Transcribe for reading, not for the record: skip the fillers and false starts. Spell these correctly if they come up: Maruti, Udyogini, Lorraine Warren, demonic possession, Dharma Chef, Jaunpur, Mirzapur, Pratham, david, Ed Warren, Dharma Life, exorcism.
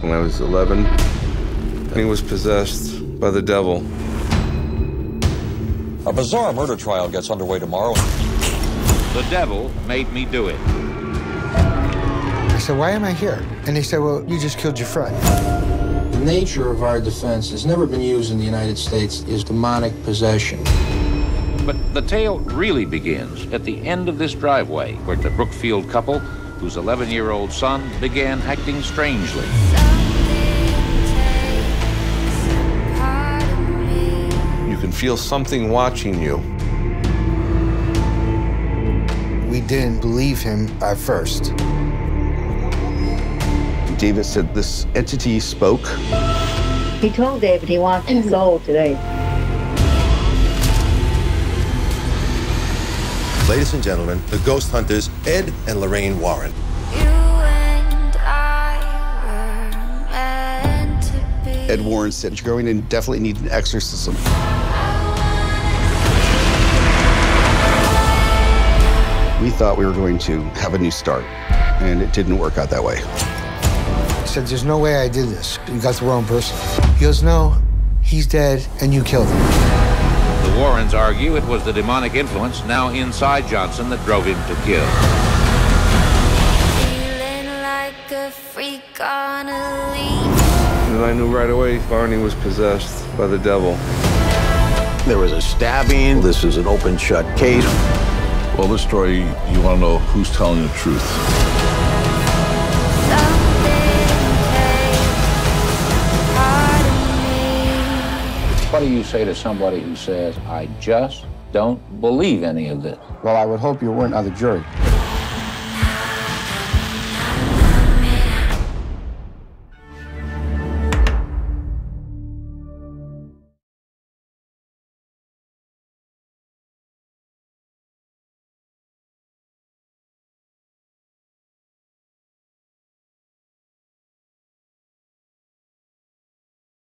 when I was 11, and he was possessed by the devil. A bizarre murder trial gets underway tomorrow. The devil made me do it. I said, why am I here? And they said, well, you just killed your friend. The nature of our defense has never been used in the United States is demonic possession. But the tale really begins at the end of this driveway, where the Brookfield couple, whose 11-year-old son began acting strangely. You can feel something watching you. We didn't believe him at first. David said this entity spoke. He told David he wants his soul today. Ladies and gentlemen, the ghost hunters, Ed and Lorraine Warren. You and I were meant to be. Ed Warren said, you're going to definitely need an exorcism. We thought we were going to have a new start, and it didn't work out that way. I said, there's no way I did this. You got the wrong person. He goes, no, he's dead, and you killed him. The Warrens argue it was the demonic influence now inside Johnson that drove him to kill. Feeling like a freak on a leash. And I knew right away Barney was possessed by the devil. There was a stabbing. This is an open-shut case. Well, this story, you want to know who's telling the truth. What do you say to somebody who says, I just don't believe any of this? Well, I would hope you weren't on the jury.